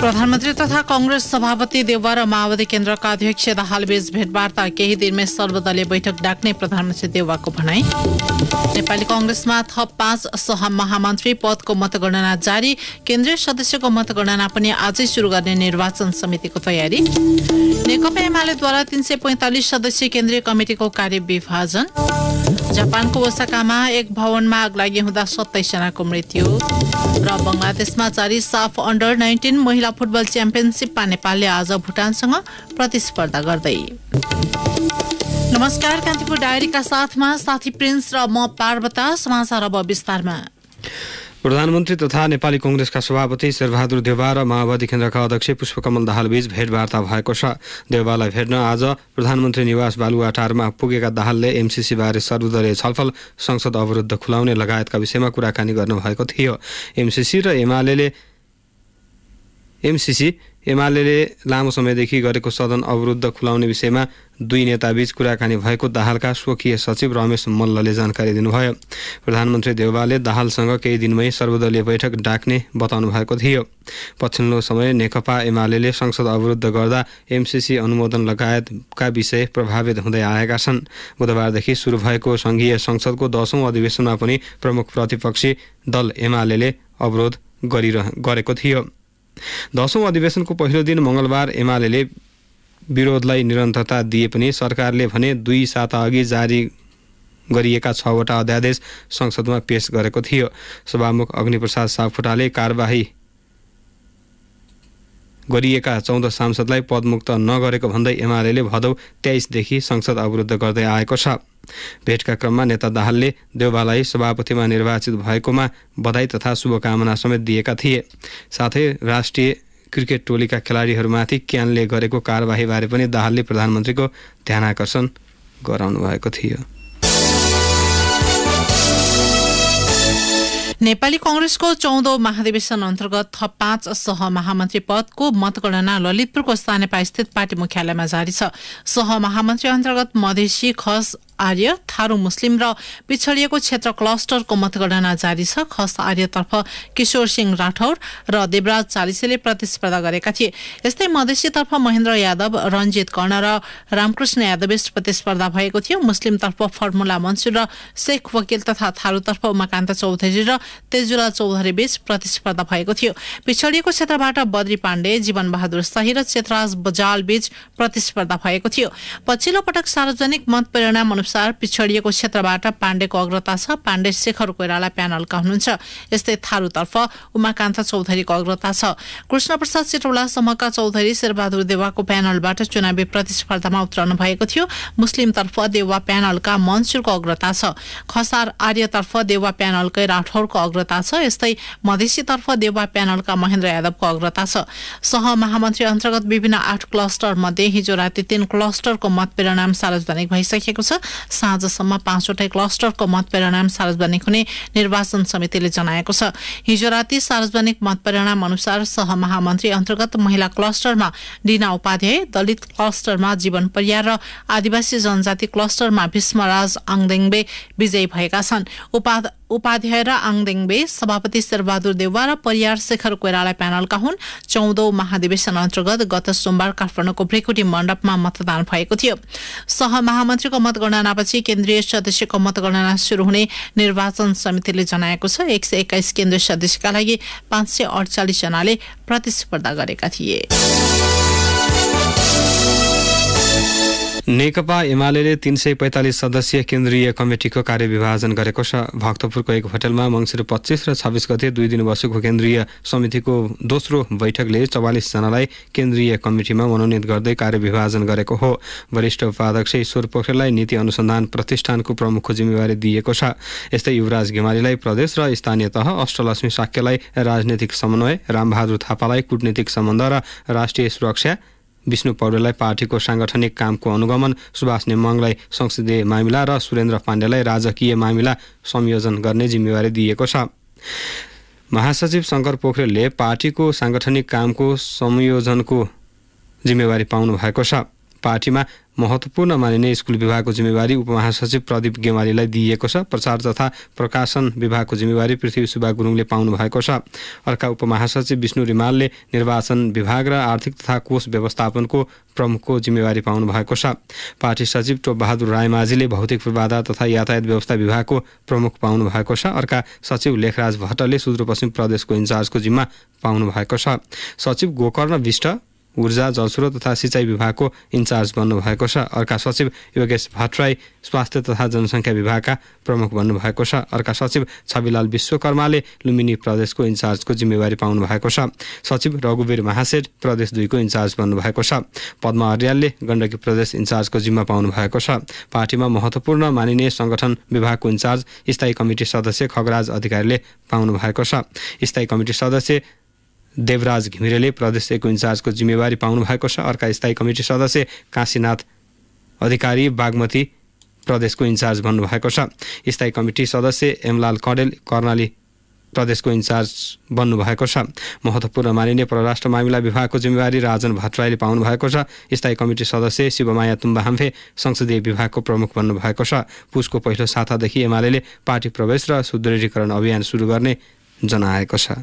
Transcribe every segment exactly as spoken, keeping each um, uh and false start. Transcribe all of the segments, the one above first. प्रधानमंत्री तथा कांग्रेस सभापति देउवा र माओवादी केन्द्रका अध्यक्ष दाहालबीच भेटवार्ता, केही दिनमै सर्वदलीय बैठक डाक्ने प्रधानमन्त्री देउवाको भनाई। नेपाली कांग्रेसमा थप पाँच सह महामन्त्री पदको मतगणना जारी, केन्द्रीय सदस्यको मतगणना पनि आजै सुरु गर्ने निर्वाचन समितिको तयारी। नेकपा एमालेद्वारा तीन सय पैंतालीस सदस्यीय केन्द्रीय कमिटिको कार्य विभाजन। जापानको ओसाकामा एक भवनमा आग लागि हुँदा सत्ताइस जनाको मृत्यु। र बंगलादेशमा जारी साफ अन्डर नाइन्टीन महिला फुटबल च्याम्पियनसिपमा नेपालले आज भुटानसँग प्रतिस्पर्धा गर्दै। नमस्कार, कान्तिपुर डायरीका साथमा साथी प्रिन्स र म पार्वता। समाचार अब विस्तारमा। प्रधानमन्त्री तथा नेपाली कांग्रेसका सभापति शेरबहादुर देउवा र माओवादी केन्द्रका अध्यक्ष पुष्पकमल दाहलबीच भेटवार्ता भएको छ। देउवालाई भेट्न आज प्रधानमन्त्री निवास बालुवाटारमा पुगेका दाहालले एमसीसी बारे सर्वदलीय छलफल, संसद अवरुद्ध खुलाउने लगायतका विषयमा कुराकानी गर्नुभएको थियो। एमसीसी र एमालेले एमसीसी एमालेले लामो समयदेखि गरेको सदन अवरुद्ध खुलाउने विषयमा दुई नेताबीच कुराकानी भएको दाहालका स्वकीय सचिव रमेश मल्लले जानकारी दिनुभयो। प्रधानमन्त्री देउवाले दाहालसँग केही दिनमै सर्वदलीय बैठक डाक्ने बताउनु भएको थियो। पछिल्लो समय नेकपा एमालेले संसद अवरुद्ध गर्दा एमसीसी अनुमोदन लगायतका विषय प्रभावित हुँदै आएका छन्। बुधबारदेखि सुरु भएको संघीय संसदको दशौं अधिवेशनमा पनि प्रमुख प्रतिपक्षी दल एमालेले अवरोध गरेको थियो। दशौं अधिवेशनको पहिलो दिन मंगलबार एमालेले विरोधलाई निरन्तरता दिए पनि सरकारले भने दुई साता अघि जारी गरिएका छवटा अध्यादेश संसदमा पेश गरेको थियो। सभामुख अग्निप्रसाद सापकोटाले कारबाही गरिएका चौध सांसदलाई पदमुक्त नगरेको भन्दै एमालेले भदौ तेईस देखि संसद अवरुद्ध गर्दै आएको छ। भेटका क्रममा नेता दाहालले देउवालाई सभापतिमा निर्वाचित भएकोमा बधाई तथा शुभकामना समेत दिएका थिए। साथै राष्ट्रिय क्रिकेट टोलीका खेलाडीहरूमाथि क्यानले गरेको कारबाहीबारे पनि दाहालले प्रधानमन्त्रीको ध्यानाकर्षण गराउनु भएको थियो। नेपाली कांग्रेसको चौधौं महाधिवेशन अन्तर्गत थप पाँच सह महामन्त्री पदको मतगणना ललितपुरको सानेपा स्थित पार्टी मुख्यालयमा जारी छ। सह महामन्त्री अन्तर्गत मधेसी, खस, आर्य, थारू मुस्लिम र पिछडिएको क्षेत्र क्लस्टरको मतगणना जारी छ। खस आर्यतर्फ किशोर सिंह राठौर र देवराज चालिसेले प्रतिस्पर्धा गरेका थिए। यस्तै मधेसीतर्फ महेन्द्र यादव, रञ्जित कर्ण र रामकृष्ण यादवबीच प्रतिस्पर्धा भएको थियो। मुस्लिमतर्फ फर्मुला मन्सुर र शेख वकिल तथा थारूतर्फ उमाकान्त चौधरी र तेजुला चौधरीबीच प्रतिस्पर्धा भएको थियो। पिछडिएको क्षेत्रबाट बद्री पाण्डे, जीवन बहादुर शाही र चेतराज बजालबीच प्रतिस्पर्धा भएको थियो। पछिल्लो पटक सार्वजनिक मत परिणाम अनुसार पिछडिएको क्षेत्रबाट पाण्डेको अग्रता छ। पाण्डे शेखर कोइराला प्यानलका हुनुहुन्छ। यस्तै थारूतर्फ उमाकान्त चौधरीको अग्रता छ। कृष्णप्रसाद सिटौला समूहका चौधरी शेरबहादुर देउवाको प्यानलबाट चुनावी प्रतिस्पर्धामा उत्रनु भएको थियो। मुस्लिमतर्फ देउवा प्यानलका मन्सुरको अग्रता छ। खसार आर्यतर्फ देउवा प्यानलकै राठौरको अग्रता छ। यस्तै मधेसीतर्फ देउवा प्यानलका महेन्द्र यादवको अग्रता छ। सह महामन्त्री अन्तर्गत विभिन्न आठ क्लस्टर मध्ये हिजो राति तीन क्लस्टरको मत परिणाम सार्वजनिक भइसकेको छ। साँझसम्म पाँचवटै क्लस्टरको मत परिणाम सार्वजनिक हुने निर्वाचन समितिले जनाएको छ। हिजो राति सार्वजनिक मत परिणाम अनुसार सह महामन्त्री अन्तर्गत महिला क्लस्टरमा डिना उपाध्याय, दलित क्लस्टरमा जीवन परियार र आदिवासी जनजाति क्लस्टरमा भीष्मराज आङदेङ्बे विजयी भएका छन्। उपाध्याय र आङदेङ्बे सभापति शेरबहादुर देउवा र परियार शेखर कोइराला प्यानलका हुन्। चौधौं महाधिवेशन अन्तर्गत गत सोमबार काठमाडौँको भ्रिकुटी मण्डपमा मतदान भएको थियो। सह महामन्त्रीको मतगणनापछि केन्द्रीय सदस्यको मतगणना सुरु हुने निर्वाचन समितिले जनाएको छ। एक सय एक्काइस केन्द्रीय सदस्यका लागि पाँच सय अडचालिस जनाले प्रतिस्पर्धा गरेका थिए। नेकपा एमालेले तीन सय पैंतालीस सदस्यीय केन्द्रीय कमिटिको कार्य विभाजन गरेको छ। भक्तपुरको एक होटलमा मंसिर पच्चीस र छब्बीस गते दुई दिन बसेको केन्द्रीय समितिको दोस्रो बैठकले चौवालीस जनालाई केन्द्रीय कमिटिमा मनोनित गर्दै कार्य विभाजन गरेको हो। वरिष्ठ उपाध्यक्ष ईश्वर पोखरेललाई नीति अनुसन्धान प्रतिष्ठानको प्रमुखको जिम्मेवारी दिएको छ। यस्तै युवराज घिमिरेलाई प्रदेश र स्थानीय तह, अष्टलक्ष्मी शाक्यलाई राजनीतिक समन्वय, राम बहादुर थापालाई कूटनीतिक सम्बन्ध र राष्ट्रिय सुरक्षा, विष्णु पौडेललाई पार्टीको सांगठनिक कामको अनुगमन, सुभाष नेमङलाई संसदीय मामिला र सुरेन्द्र पाण्डेलाई राजकीय मामिला संयोजन गर्ने जिम्मेवारी दिएको छ। महासचिव शंकर पोखरेलले पार्टीको सांगठनिक कामको संयोजनको जिम्मेवारी पाउनु भएको छ। पार्टीमा महत्त्वपूर्ण मानिने स्कुल विभागको जिम्मेवारी उपमहासचिव प्रदीप गेमालीलाई दिइएको छ। प्रचार तथा प्रकाशन विभागको जिम्मेवारी पृथ्वी सुब्ब गुरुङले पाउनु भएको छ। अर्का उपमहासचिव विष्णु रिमालले निर्वाचन विभाग र आर्थिक तथा कोष व्यवस्थापनको प्रमुखको जिम्मेवारी पाउनु भएको छ। पार्टी सचिव टोप बहादुर रायमाजीले भौतिक पूर्वाधार तथा यातायात व्यवस्था विभागको प्रमुख पाउनु भएको छ। अर्का सचिव लेखराज भट्टले सुदूरपश्चिम प्रदेशको इन्चार्जको जिम्मा पाउनु भएको छ। सचिव गोकर्ण विष्ट ऊर्जा जलस्रोत तथा सिंचाई विभागको इन्चार्ज बन्नुभएको छ। अर्का सचिव योगेश भट्टराई स्वास्थ्य तथा जनसङ्ख्या विभागका प्रमुख बन्नुभएको छ। अर्का सचिव छविलाल विश्वकर्माले लुम्बिनी प्रदेशको इन्चार्जको जिम्मेवारी पाउनु भएको छ। सचिव रघुवीर महासेठ प्रदेश दुईको इन्चार्ज बन्नुभएको छ। पद्म हरियालले गण्डकी प्रदेश इन्चार्जको जिम्मा पाउनु भएको छ। पार्टीमा महत्त्वपूर्ण मानिने सङ्गठन विभागको इन्चार्ज स्थायी कमिटी सदस्य खगराज अधिकारीले पाउनु भएको छ। स्थायी कमिटी सदस्य देवराज घिमिरेले प्रदेश एकको इन्चार्जको जिम्मेवारी पाउनु भएको छ। अर्का स्थायी कमिटी सदस्य काशीनाथ अधिकारी बागमती प्रदेशको इन्चार्ज बन्नुभएको छ। स्थायी कमिटी सदस्य एमलाल कड़े कर्णाली प्रदेशको इन्चार्ज बन्नुभएको छ। महत्त्वपूर्ण मानिने परराष्ट्र मामिला विभागको जिम्मेवारी राजन भट्टराईले पाउनु भएको छ। स्थायी कमिटी सदस्य शिवमाया तुम्बहांफे संसदीय विभागको प्रमुख बन्नुभएको छ। पुसको पहिलो सातादेखि एमाले पार्टी प्रवेश र सुदृढीकरण अभियान सुरु गर्ने जनाएको छ।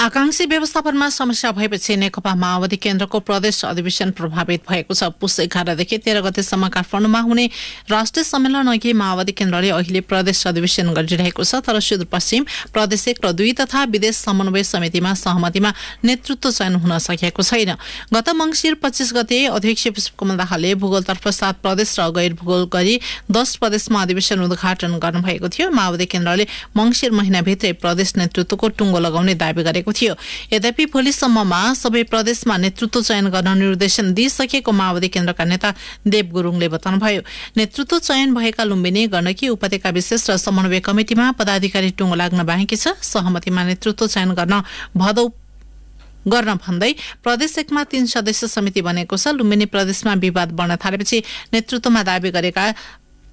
आकांक्षी व्यवस्थापनमा समस्या भएपछि नेकपा माओवादी केन्द्रको प्रदेश अधिवेशन प्रभावित भएको छ। पुस एघारदेखि तेह्र गतेसम्म काठमाडौँमा हुने राष्ट्रिय सम्मेलन अघि माओवादी केन्द्रले अहिले प्रदेश अधिवेशन गरिरहेको छ। तर सुदूरपश्चिम प्रदेश एक र दुई तथा विदेश समन्वय समितिमा सहमतिमा नेतृत्व चयन हुन सकेको छैन। गत मंगिर पच्चीस गते अध्यक्ष पुष्पकमल दाहलले भूगोलतर्फ सात प्रदेश र गैर भूगोल गरी दस प्रदेशमा अधिवेशन उद्घाटन गर्नुभएको थियो। माओवादी केन्द्रले मंगिर महिनाभित्रै प्रदेश नेतृत्वको टुङ्गो लगाउने दावी गरेको थियो। यद्यपि भोलिसम्ममा सबै प्रदेशमा नेतृत्व चयन गर्न निर्देशन दिइसकेको माओवादी केन्द्रका नेता देव गुरुङले बताउनुभयो। नेतृत्व चयन भएका लुम्बिनी गण्डकी उपत्यका विशेष र समन्वय कमिटीमा पदाधिकारी टुङ्गो लाग्न बाँकी छ। सहमतिमा नेतृत्व चयन गर्न भदौ गर्न भन्दै प्रदेश एकमा तीन सदस्य समिति बनेको छ। लुम्बिनी प्रदेशमा विवाद बढ्न थालेपछि नेतृत्वमा दावी गरेका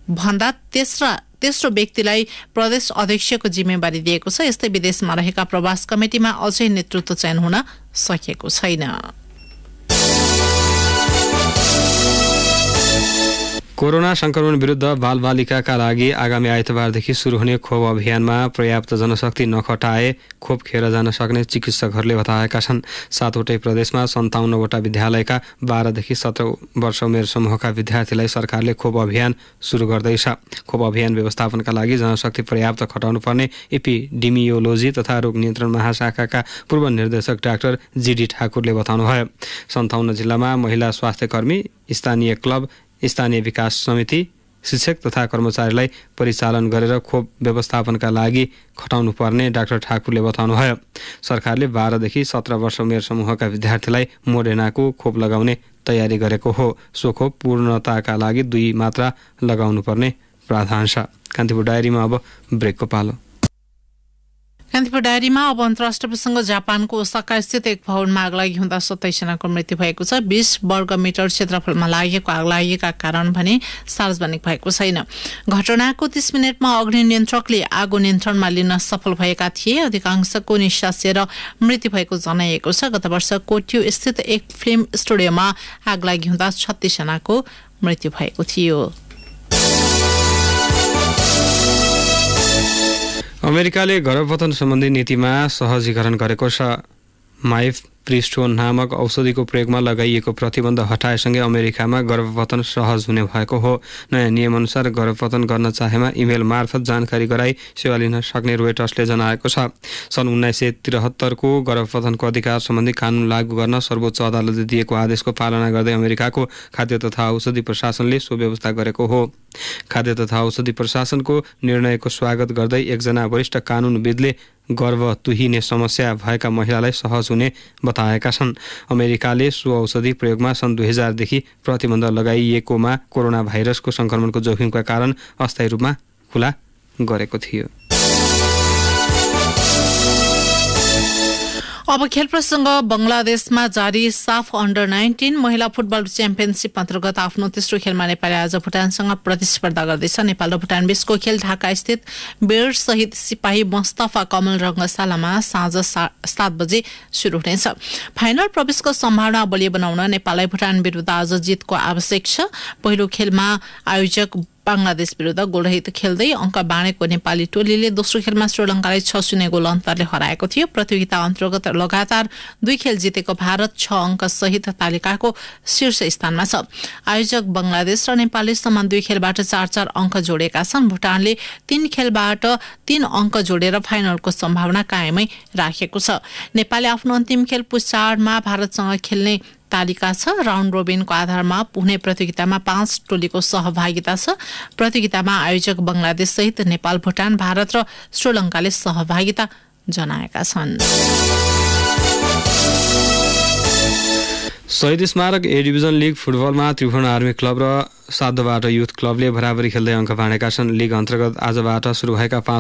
भन्दा तेस्रो तेस्रो व्यक्तिलाई प्रदेश अध्यक्षको जिम्मेवारी दिएको छ। यस्तै विदेशमा रहेका प्रवास कमिटीमा अझै नेतृत्व चयन हुन सकेको छैन। कोरोना संक्रमण विरुद्ध बालबालिकाका लागि आगामी आइतबारदेखि सुरु हुने खोप अभियानमा पर्याप्त जनशक्ति नखटाए खोप खेर जान सक्ने चिकित्सकहरूले बताएका छन्। सातवटै प्रदेशमा सन्ताउन्नवटा विद्यालयका बाह्रदेखि सत्र वर्ष उमेर समूहका विद्यार्थीलाई सरकारले खोप अभियान सुरु गर्दैछ। खोप अभियान व्यवस्थापनका लागि जनशक्ति पर्याप्त खटाउनुपर्ने एपिडेमियोलोजी तथा रोग नियन्त्रण महाशाखाका पूर्व निर्देशक डाक्टर जीडी ठाकुरले बताउनुभयो। सन्ताउन्न जिल्लामा महिला स्वास्थ्यकर्मी, स्थानीय क्लब, स्थानीय विकास समिति, शिक्षक तथा कर्मचारीलाई परिचालन गरेर खोप व्यवस्थापनका लागि खटाउनुपर्ने डाक्टर ठाकुरले बताउनुभयो। सरकारले बाह्रदेखि सत्र वर्ष उमेर समूहका विद्यार्थीलाई मोरेनाको खोप लगाउने तयारी गरेको हो। सो खोप पूर्णताका लागि दुई मात्रा लगाउनुपर्ने प्रावधान छ। कान्तिपुर डायरीमा अब ब्रेकको पालो। कान्तिपुर डायरीमा अब अन्तर्राष्ट्रिय प्रसङ्ग। जापानको ओसाका स्थित एक भवनमा आग लागि हुँदा सत्ताइस जनाको मृत्यु भएको छ। बीस वर्ग मिटर क्षेत्रफलमा लागेको आग लागेका कारण भने सार्वजनिक भएको छैन। घटनाको तीस मिनटमा अग्नि नियन्त्रकले आगो नियन्त्रणमा लिन सफल भएका थिए। अधिकांशको निस्सासिएर मृत्यु भएको जनाइएको छ। गत वर्ष कोटियो स्थित एक फिल्म स्टुडियोमा आग लागि हुँदा छत्तीस जनाको मृत्यु भएको थियो। अमेरिकाले गर्भपतन सम्बन्धी नीतिमा सहजीकरण गरेको छ। माइफ प्रिस्टोन नामक औषधिको प्रयोगमा लगाइएको प्रतिबन्ध हटाएसँगै अमेरिकामा गर्भपतन सहज हुने भएको हो। नयाँ नियमअनुसार गर्भपतन गर्न चाहेमा इमेल मार्फत जानकारी गराई सेवा लिन सक्ने रोयटर्सले जनाएको छ। सन् उन्नाइस सय त्रिहत्तरको गर्भपतनको अधिकार सम्बन्धी कानुन लागू गर्न सर्वोच्च अदालतले दिएको आदेशको पालना गर्दै अमेरिकाको खाद्य तथा औषधि प्रशासनले सो व्यवस्था गरेको हो। खाद्य तथा औषधि प्रशासनको निर्णयको स्वागत गर्दै एकजना वरिष्ठ कानुनविदले गर्भ तुहिने समस्या भएका महिलालाई सहज हुने बताएका छन्। अमेरिकाले सो औषधि प्रयोगमा सन् दुई हजारदेखि प्रतिबन्ध लगाइएकोमा कोरोना भाइरसको सङ्क्रमणको जोखिमका कारण अस्थायी रूपमा खुला गरेको थियो। अब खेल प्रसंग। बंगलादेशमा जारी साफ अन्डर नाइन्टीन महिला फुटबल च्याम्पियनशिप अन्तर्गत आफ्नो तेस्रो खेलमा नेपालले आज भुटानसँग प्रतिस्पर्धा गर्दैछ। नेपाल र भुटान बीचको खेल ढाका स्थित बेर शहीद सिपाही मुस्ताफा कमल रंगशालामा साँझ सात बजे शुरू हुनेछ। फाइनल प्रवेशको सम्भावना बलियो बनाउन नेपाललाई भुटान विरुद्ध आज जितको आवश्यक छ। पहिलो खेलमा आयोजक बांग्लादेश विरुद्ध गोलरहित खेल्दै अंक बाँडेको नेपाली टोलीले दोस्रो खेलमा श्रीलंकालाई छ शून्य गोल अन्तरले हराएको थियो। प्रतियोगिता अन्तर्गत लगातार दुई खेल जितेको भारत छ अंक सहित तालिकाको शीर्ष स्थानमा छ। आयोजक बंगलादेश र नेपालले समान दुई खेलबाट चार चार अंक जोडेका छन्। भुटानले तीन खेलबाट तीन अंक जोडेर फाइनलको सम्भावना कायमै राखेको छ। नेपालले आफ्नो अन्तिम खेल पुछाडमा भारतसँग खेल्ने तालिका छ। राउन्ड रोबिनको आधारमा पुणे प्रतियोगितामा पाँच टोलीको सहभागिता छ। प्रतियोगितामा आयोजक बंगलादेश सहित नेपाल, भुटान, भारत र श्रीलंकाले सहभागिता जनाएका छन्। शहीद स्मारक ए डिभिजन लिग फुटबलमा त्रिभुवन आर्मी क्लब र साधुबाट युथ क्लबले बराबरी खेल्दै अंक बाँडेका छन्। लिग अन्तर्गत आजबाट सुरु भएका